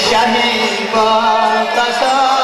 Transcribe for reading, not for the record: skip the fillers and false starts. Shahi Baba.